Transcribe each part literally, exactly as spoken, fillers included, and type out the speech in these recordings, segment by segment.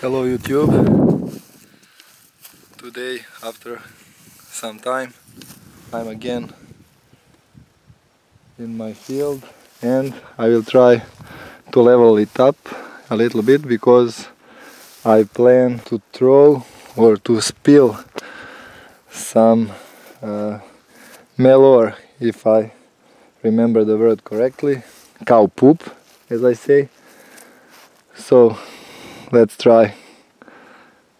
Hello YouTube. Today, after some time, I'm again in my field and I will try to level it up a little bit because I plan to throw or to spill some uh, melor, if I remember the word correctly, cow poop, as I say. So let's try.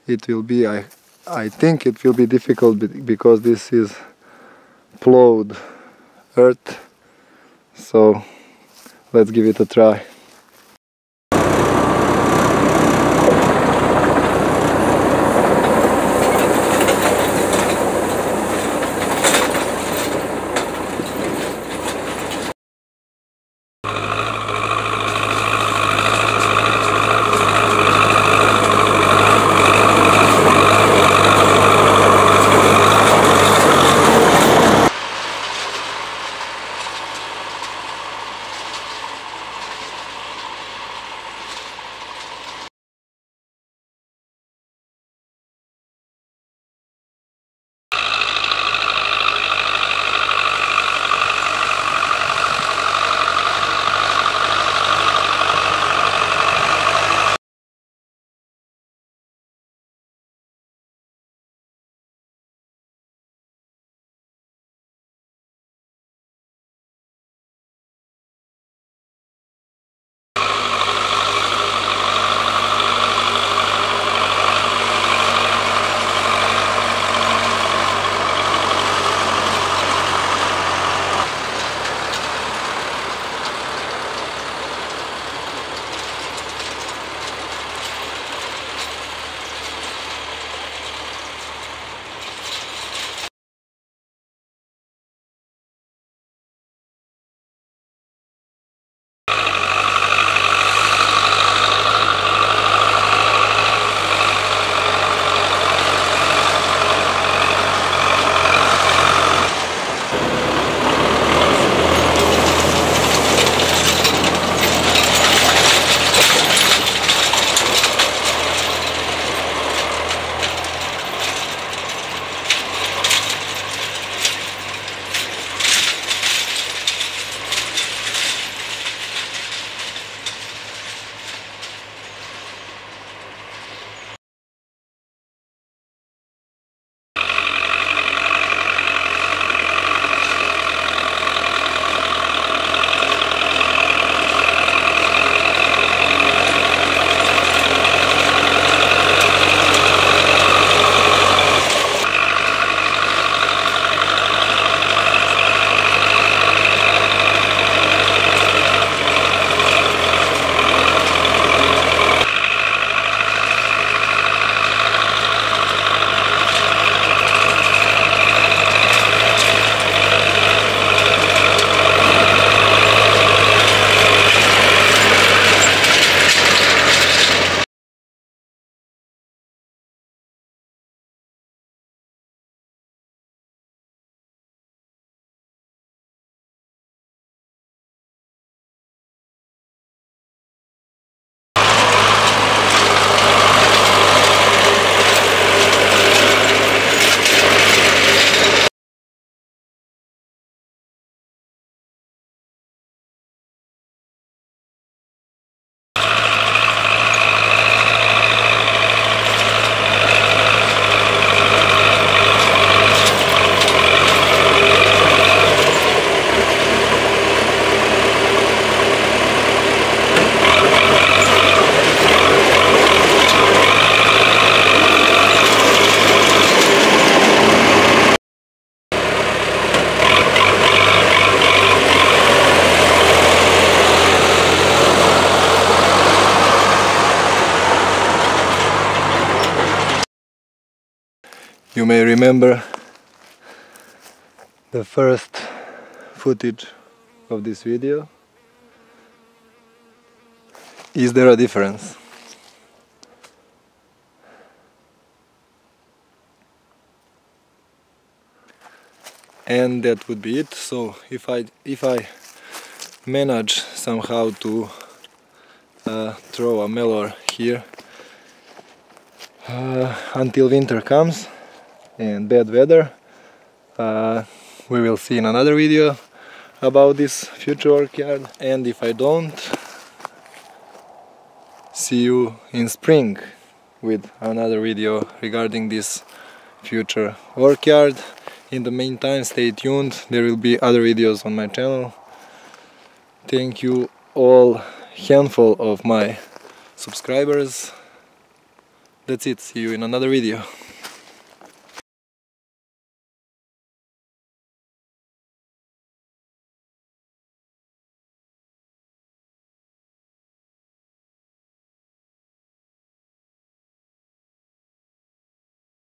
It will be, I, I think it will be difficult because this is plowed earth. So let's give it a try. You may remember the first footage of this video. Is there a difference? And that would be it. So if I if I manage somehow to uh, throw a melor here, uh, until winter comes and bad weather. Uh, we will see in another video about this future orchard, and if I don't, see you in spring with another video regarding this future orchard. In the meantime, stay tuned, there will be other videos on my channel. Thank you all, handful of my subscribers. That's it, see you in another video.